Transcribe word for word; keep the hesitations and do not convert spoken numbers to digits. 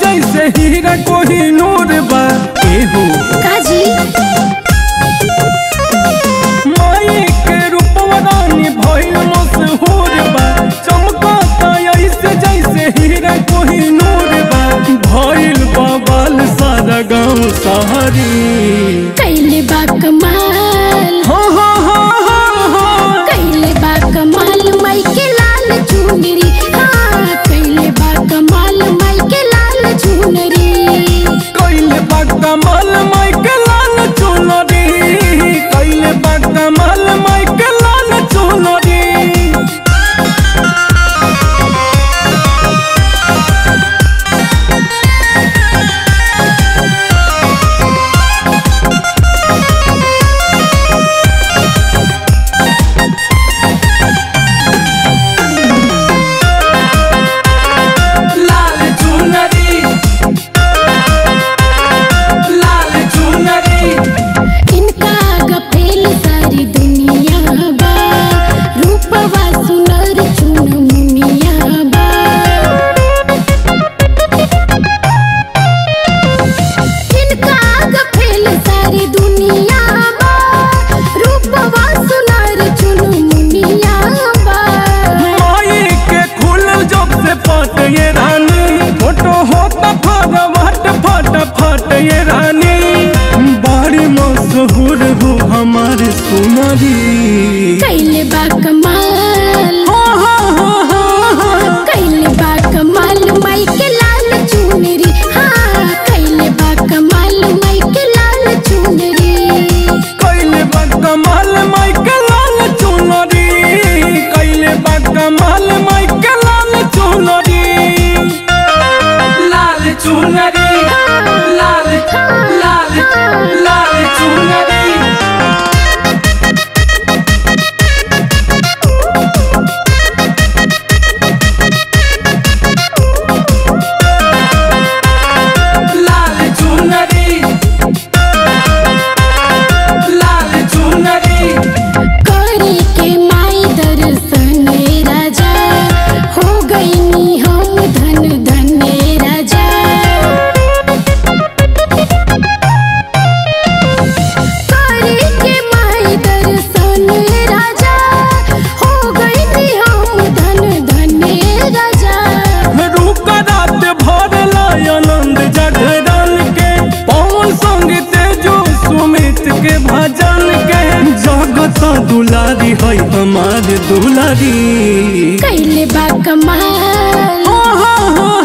जैसे हीरा कोई नूर बा केहू काजी माई के रूपवा रानी भइल मशहूर बा। चमकता ऐसे जैसे हीरा कोई नूर बा भइल बाबाल सारा गाँव शहरी कैले बा कमाल हो हो हो हो कैले बा कमाल माई के लाल चुनरी कमाल माई के लाल चुनरी कैले बा कमाल माई के लाल चुनरी। कैले बा कमाल हो हो हो हो कैले बा कमाल माई के लाल चुनरी हाँ कैले बा कमाल माई के लाल चुनरी कैले बा कमाल माई के लाल चुनरी कैले बा कमाल माई के लाल चुनरी। लाल चुनरी लाल लाल लाल चुनरी दुलारी है हमारे दुलारी कैले बा कमाल हो हो हो